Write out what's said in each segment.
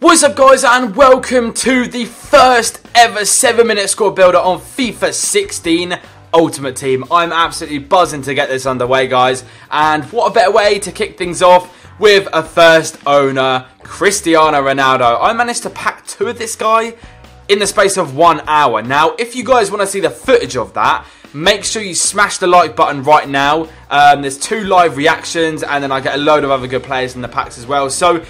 What's up guys and welcome to the first ever 7-minute score builder on FIFA 16 Ultimate Team. I'm absolutely buzzing to get this underway guys, and what a better way to kick things off with a first owner, Cristiano Ronaldo. I managed to pack two of this guy in the space of 1 hour. Now if you guys want to see the footage of that, make sure you smash the like button right now. There's two live reactions and then I get a load of other good players in the packs as well. So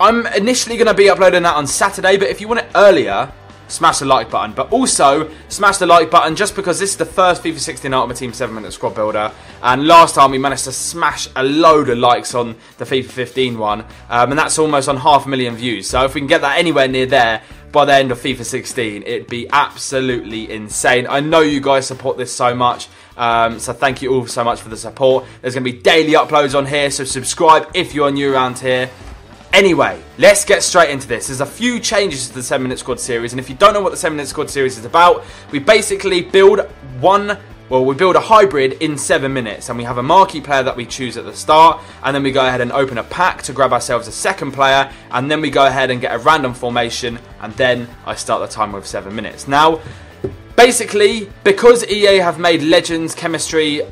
I'm initially going to be uploading that on Saturday, but if you want it earlier, smash the like button. But also, smash the like button just because this is the first FIFA 16 Ultimate Team 7-minute squad builder. And last time we managed to smash a load of likes on the FIFA 15 one. And that's almost on 500,000 views. So if we can get that anywhere near there by the end of FIFA 16, it'd be absolutely insane. I know you guys support this so much. So thank you all so much for the support. There's going to be daily uploads on here, so subscribe if you're new around here. Anyway, let's get straight into this. There's a few changes to the 7-minute squad series, and if you don't know what the 7-minute squad series is about, we basically build a hybrid in 7 minutes, and we have a marquee player that we choose at the start, and then we go ahead and open a pack to grab ourselves a second player, and then we go ahead and get a random formation, and then I start the time with 7 minutes. Now, basically, because EA have made Legends chemistry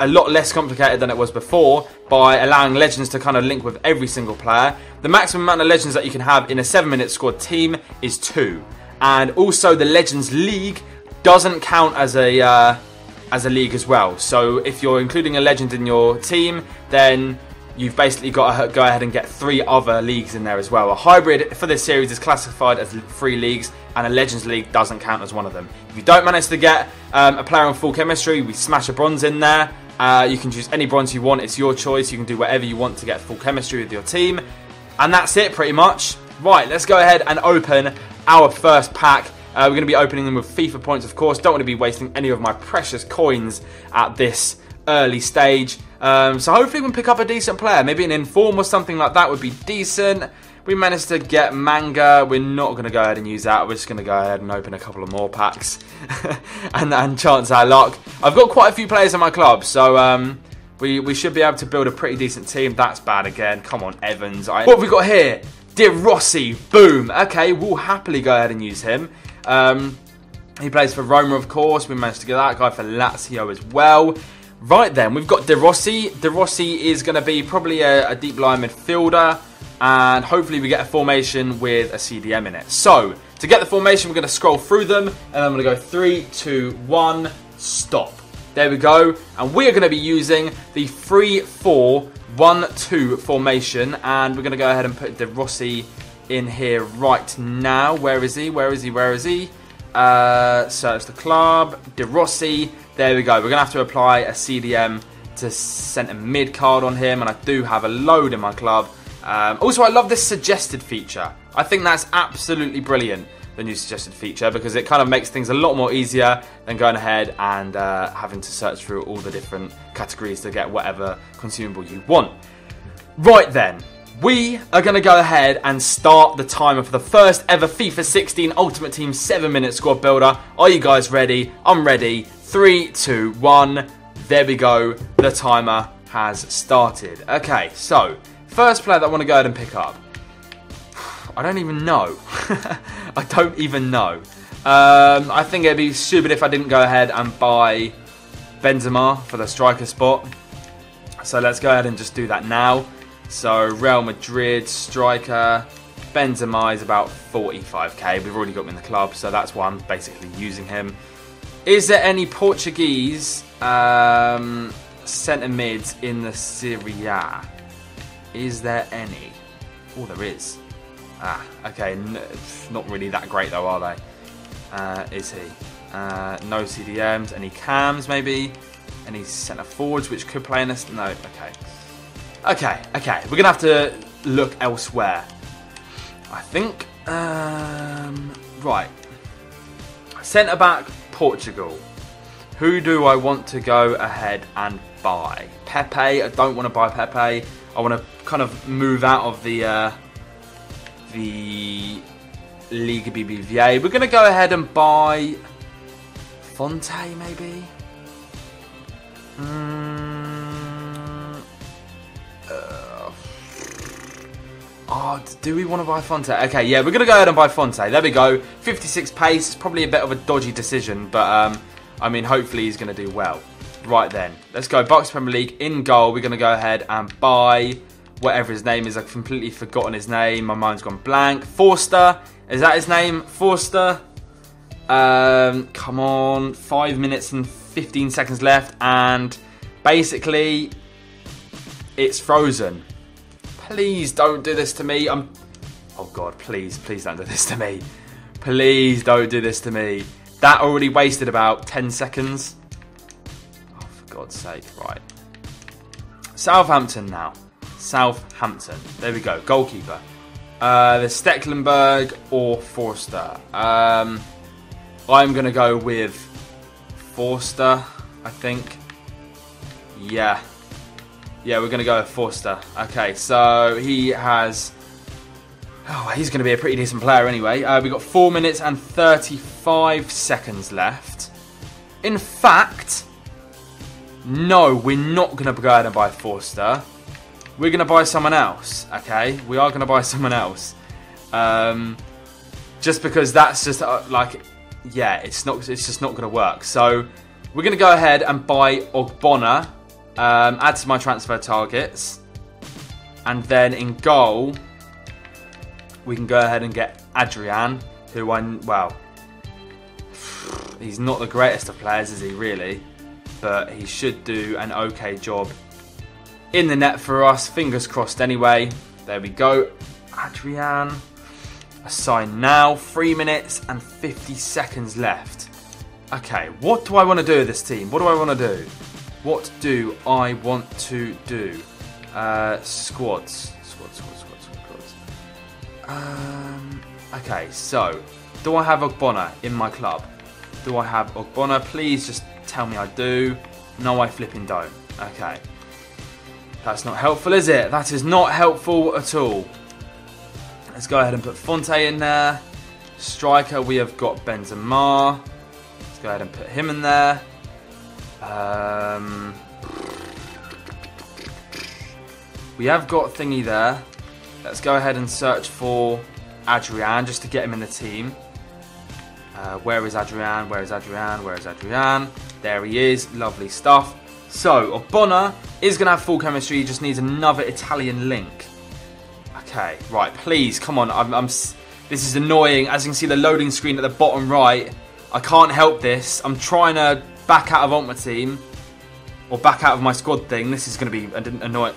a lot less complicated than it was before by allowing legends to kind of link with every single player, the maximum amount of legends that you can have in a 7-minute squad team is 2, and also the Legends League doesn't count as a league as well. So if you're including a legend in your team, then you've basically got to go ahead and get 3 other leagues in there as well. A hybrid for this series is classified as 3 leagues, and a Legends League doesn't count as one of them. If you don't manage to get a player on full chemistry, we smash a bronze in there. You can choose any bronze you want, it's your choice. You can do whatever you want to get full chemistry with your team. And that's it pretty much. Right, let's go ahead and open our first pack. We're going to be opening them with FIFA points, of course. Don't want to be wasting any of my precious coins at this early stage. So hopefully we can pick up a decent player. Maybe an inform or something like that would be decent. We managed to get Manga. We're not going to go ahead and use that. We're just going to go ahead and open a couple of more packs and chance our luck. I've got quite a few players in my club, so we should be able to build a pretty decent team. That's bad again. Come on, Evans. What have we got here? De Rossi. Boom. Okay, we'll happily go ahead and use him. He plays for Roma, of course. We managed to get that guy for Lazio as well. Right then, we've got De Rossi. De Rossi is going to be probably a deep line midfielder. And hopefully we get a formation with a CDM in it. So, to get the formation, we're going to scroll through them. And I'm going to go 3, 2, 1, stop. There we go. And we are going to be using the 3-4-1-2 formation. And we're going to go ahead and put De Rossi in here right now. Where is he? Where is he? Where is he? Search the club. De Rossi. There we go. We're going to have to apply a CDM to centre mid card on him. And I do have a load in my club. Also, I love this suggested feature. I think that's absolutely brilliant, the new suggested feature, because it kind of makes things a lot more easier than going ahead and having to search through all the different categories to get whatever consumable you want. Right then, we are going to go ahead and start the timer for the first ever FIFA 16 Ultimate Team 7-minute squad builder. Are you guys ready? I'm ready. 3, 2, 1. There we go. The timer has started. Okay, so first player that I want to go ahead and pick up. I don't even know. I don't even know. I think it'd be stupid if I didn't go ahead and buy Benzema for the striker spot. So let's go ahead and just do that now. So Real Madrid striker. Benzema is about 45k. We've already got him in the club, so that's why I'm basically using him. Is there any Portuguese centre mids in the Serie A? Is there any? Oh, there is. Ah, okay. Not really that great though, are they? Is he? No CDMs. Any cams, maybe? Any centre forwards which could play in this? No. Okay. Okay. We're going to have to look elsewhere, I think. Right. Centre back, Portugal. Who do I want to go ahead and buy? Pepe. I don't want to buy Pepe. I want to kind of move out of the Liga BBVA. We're going to go ahead and buy Fonte, maybe? I Oh, do we want to buy Fonte? Okay, yeah, we're going to go ahead and buy Fonte. There we go. 56 pace. It's probably a bit of a dodgy decision, but, I mean, hopefully he's going to do well. Right then. Let's go. Bucks Premier League in goal. We're going to go ahead and buy whatever his name is. I've completely forgotten his name. My mind's gone blank. Forster. Is that his name? Forster. Come on. 5 minutes and 15 seconds left. And basically, it's frozen. Please don't do this to me. Oh God, please, please don't do this to me. Please don't do this to me. That already wasted about 10 seconds. Oh, for God's sake, right. Southampton now. Southampton. There we go, goalkeeper. The Stecklenburg or Forster. I'm going to go with Forster, I think. Yeah. Yeah, we're going to go with Forster. Okay, so he has... Oh, he's going to be a pretty decent player anyway. We've got 4 minutes and 35 seconds left. In fact, no, we're not going to go ahead and buy Forster. We're going to buy someone else, okay? We are going to buy someone else. Just because that's just, like, yeah, it's just not going to work. So, we're going to go ahead and buy Ogbonna. Add to my transfer targets. And then in goal... We can go ahead and get Adrian, who well, he's not the greatest of players, is he really? But he should do an okay job in the net for us. Fingers crossed anyway. There we go. Adrian, assign now. 3 minutes and 50 seconds left. Okay, what do I want to do with this team? What do I want to do? What do I want to do? Squads. Okay, so do I have Ogbonna in my club? Do I have Ogbonna? Please just tell me I do. No, I flipping don't. Okay. That's not helpful, is it? That is not helpful at all. Let's go ahead and put Fonte in there. Striker, we have got Benzema. Let's go ahead and put him in there. We have got Thingy there. Let's go ahead and search for Adrian, just to get him in the team. Where is Adrian? Where is Adrian? Where is Adrian? There he is. Lovely stuff. So, Ogbonna is going to have full chemistry. He just needs another Italian link. Okay, right. Please, come on. This is annoying. As you can see, the loading screen at the bottom right. I can't help this. I'm trying to back out of my team. Or back out of my squad thing. This is going to be annoying.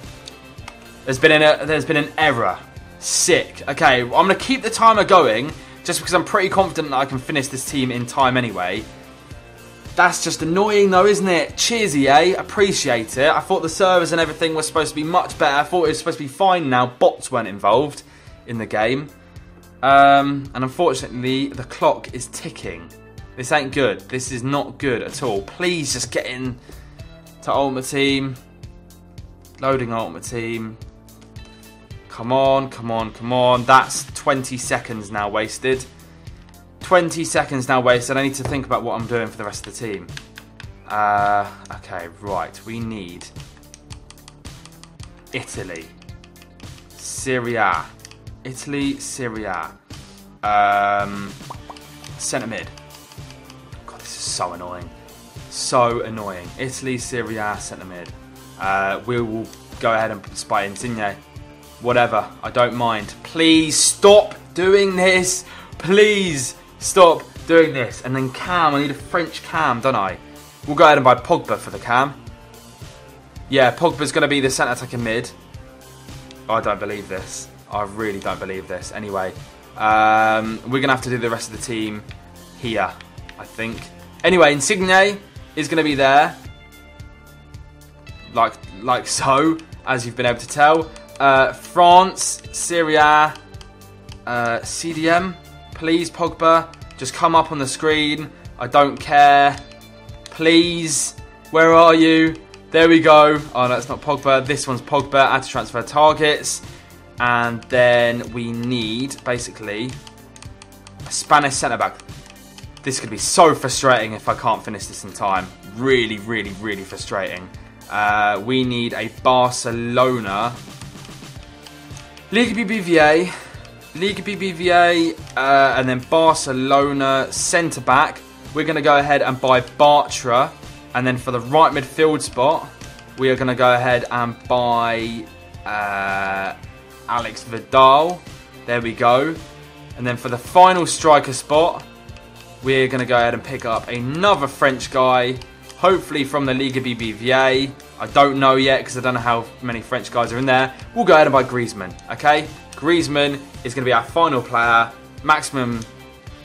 There's been an error. Sick. Okay, I'm going to keep the timer going just because I'm pretty confident that I can finish this team in time anyway. That's just annoying though, isn't it? Cheersy, eh? Appreciate it. I thought the servers and everything were supposed to be much better. I thought it was supposed to be fine now. Bots weren't involved in the game. And unfortunately, the clock is ticking. This ain't good. This is not good at all. Please just get in to Ultimate Team. Loading Ultimate Team. Come on, come on, come on. That's 20 seconds now wasted. 20 seconds now wasted. I need to think about what I'm doing for the rest of the team. Okay, right. We need Italy. Syria. Italy, Syria. Centre mid. God, this is so annoying. So annoying. Italy, Syria, centre mid. We will go ahead and spy Insigne. Whatever, I don't mind. Please stop doing this. Please stop doing this. And then Cam, I need a French Cam, don't I? We'll go ahead and buy Pogba for the Cam. Yeah, Pogba's going to be the centre attacking mid. I don't believe this. I really don't believe this. Anyway, we're going to have to do the rest of the team here, I think. Anyway, Insigne is going to be there. Like so, as you've been able to tell. France, Syria, CDM. Please, Pogba, just come up on the screen. I don't care. Please, where are you? There we go. Oh, no, it's not Pogba. This one's Pogba. Add to transfer targets. And then we need, basically, a Spanish centre-back. This could be so frustrating if I can't finish this in time. Really, really, really frustrating. We need a Barcelona League BBVA. League BBVA and then Barcelona centre-back. We're going to go ahead and buy Bartra. And then for the right midfield spot, we are going to go ahead and buy Alex Vidal. There we go. And then for the final striker spot, we're going to go ahead and pick up another French guy. Hopefully from the Liga BBVA. I don't know yet because I don't know how many French guys are in there. We'll go ahead and buy Griezmann, okay? Griezmann is going to be our final player. Maximum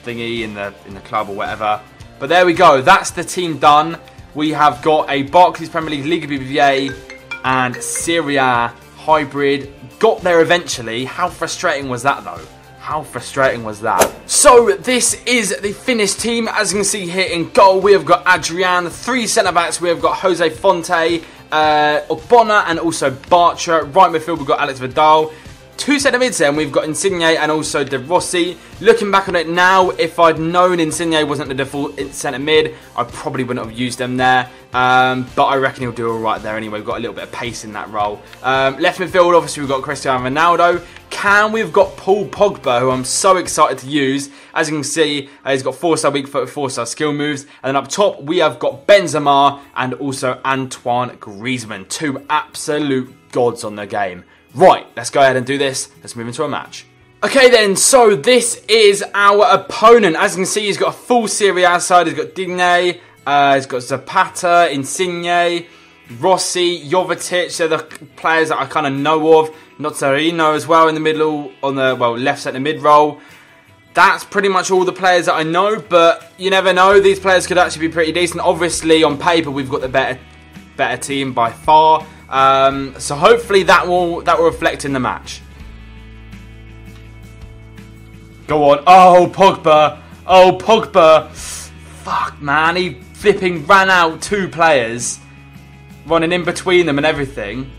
thingy in the club or whatever. But there we go. That's the team done. We have got a Barclays Premier League, Liga BBVA and Serie A hybrid. Got there eventually. How frustrating was that though? How frustrating was that? So this is the finished team. As you can see here in goal, we have got Adrian. Three centre-backs, we have got Jose Fonte, Ogbonna and also Bartra. Right midfield, we've got Alex Vidal. Two centre-mids there, and we've got Insigne and also De Rossi. Looking back on it now, if I'd known Insigne wasn't the default centre-mid, I probably wouldn't have used them there. But I reckon he'll do all right there anyway. We've got a little bit of pace in that role. Left midfield, obviously, we've got Cristiano Ronaldo. And we've got Paul Pogba, who I'm so excited to use. As you can see, he's got 4-star weak foot, 4-star skill moves. And then up top, we have got Benzema and also Antoine Griezmann. Two absolute gods on the game. Right, let's go ahead and do this. Let's move into a match. Okay then, so this is our opponent. As you can see, he's got a full Serie A side. He's got Digne, he's got Zapata, Insigne, Rossi, Jovetic. They're the players that I kind of know of. Notarino as well in the middle, on the, well, left centre mid role. That's pretty much all the players that I know, but you never know. These players could actually be pretty decent. Obviously, on paper, we've got the better team by far. So hopefully that will reflect in the match. Go on. Oh, Pogba. Oh, Pogba. Fuck, man. He flipping ran out two players. Running in between them and everything.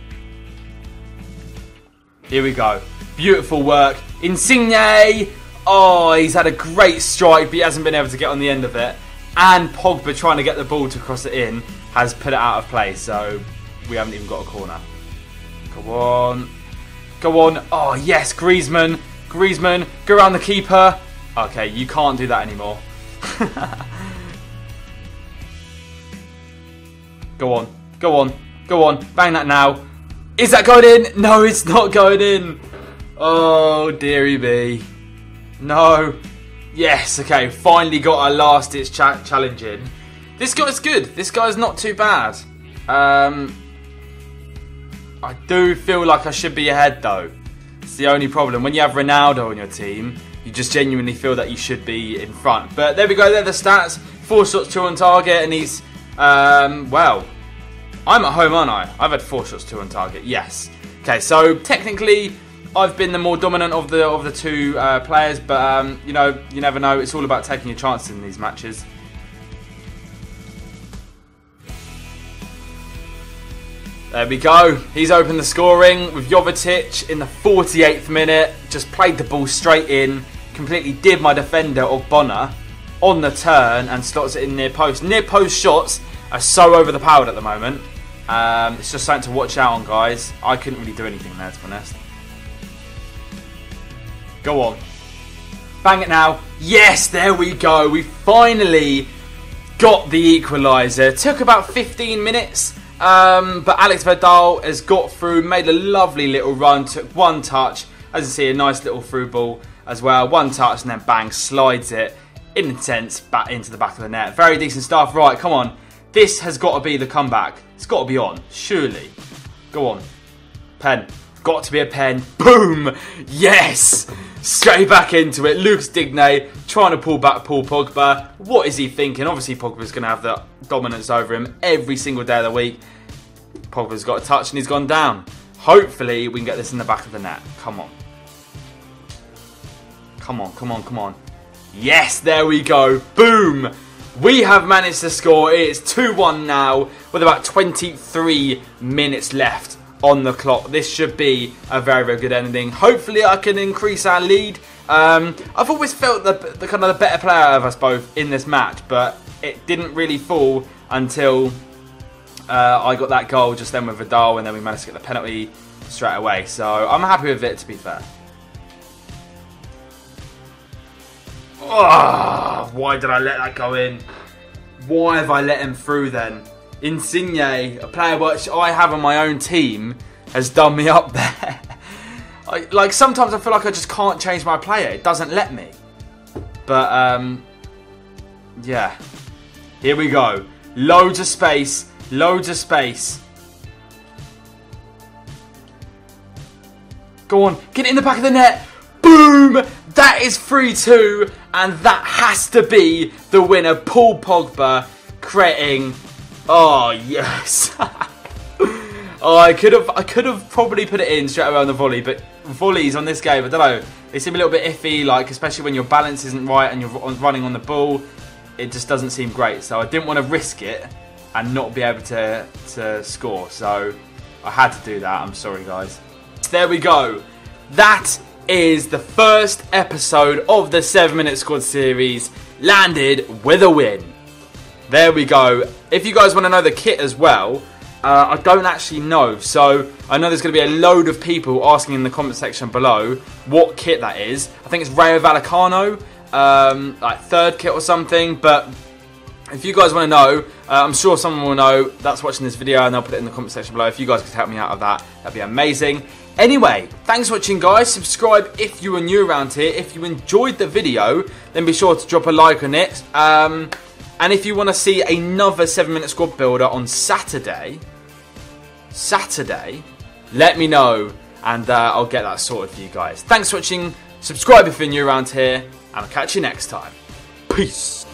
Here we go. Beautiful work. Insigne. Oh, he's had a great strike, but he hasn't been able to get on the end of it. And Pogba trying to get the ball to cross it in has put it out of play, so we haven't even got a corner. Go on. Go on. Oh, yes. Griezmann. Griezmann. Go around the keeper. Okay, you can't do that anymore. Go on. Go on. Go on. Bang that now. Is that going in? No, it's not going in. Oh, dearie me. No. Yes, okay. Finally got our last ditch challenge in. This guy's good. This guy's not too bad. I do feel like I should be ahead, though. It's the only problem. When you have Ronaldo on your team, you just genuinely feel that you should be in front. But there we go. There are the stats. 4 shots, 2 on target, and he's, well... I'm at home, aren't I? I've had 4 shots, 2 on target. Yes. Okay, so technically, I've been the more dominant of the two players, but you know, you never know. It's all about taking your chances in these matches. There we go. He's opened the scoring with Jovetic in the 48th minute. Just played the ball straight in. Completely did my defender Ogbonna on the turn and slots it in near post. Near post shots are so overpowered at the moment. It's just something to watch out on, guys. I couldn't really do anything there, to be honest. Go on. Bang it now. Yes, there we go. We finally got the equaliser. Took about 15 minutes, but Alex Vidal has got through, made a lovely little run, took one touch. As you see, a nice little through ball as well. One touch and then bang, slides it in the sense back into the back of the net. Very decent stuff. Right, come on. This has got to be the comeback. It's got to be on, surely. Go on. Pen. Got to be a pen. Boom! Yes! Straight back into it. Lucas Digne trying to pull back Paul Pogba. What is he thinking? Obviously, Pogba's going to have the dominance over him every single day of the week. Pogba's got a touch and he's gone down. Hopefully, we can get this in the back of the net. Come on. Come on, come on, come on. Yes, there we go. Boom! We have managed to score. It's 2-1 now with about 23 minutes left on the clock. This should be a very, very good ending. Hopefully I can increase our lead. I've always felt the kind of the better player out of us both in this match, but it didn't really fall until I got that goal just then with Vidal, and then we managed to get the penalty straight away. So I'm happy with it, to be fair. Oh, why did I let that go in? Why have I let him through then? Insigne, a player which I have on my own team, has done me up there. Like, sometimes I feel like I just can't change my player. It doesn't let me. But, yeah. Here we go. Loads of space. Loads of space. Go on. Get it in the back of the net. Boom! That is 3-2. And that has to be the winner. Paul Pogba creating... Oh, yes. Oh, I could have probably put it in straight away on the volley, but volleys on this game, I don't know, they seem a little bit iffy, like, especially when your balance isn't right and you're running on the ball, it just doesn't seem great. So I didn't want to risk it and not be able to score, so I had to do that. I'm sorry, guys. There we go. That is the first episode of the 7-Minute Squad series, landed with a win. There we go. If you guys want to know the kit as well, I don't actually know. So I know there's going to be a load of people asking in the comment section below what kit that is. I think it's Rayo Vallecano, like third kit or something. But if you guys want to know, I'm sure someone will know that's watching this video and they'll put it in the comment section below. If you guys could help me out with that, that'd be amazing. Anyway, thanks for watching, guys. Subscribe if you are new around here. If you enjoyed the video, then be sure to drop a like on it. And if you want to see another 7-Minute Squad builder on Saturday, let me know and I'll get that sorted for you guys. Thanks for watching. Subscribe if you're new around here and I'll catch you next time. Peace.